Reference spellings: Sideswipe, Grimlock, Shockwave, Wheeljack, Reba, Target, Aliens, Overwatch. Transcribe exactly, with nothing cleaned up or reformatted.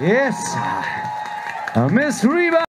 Yes, uh, Miss Reba.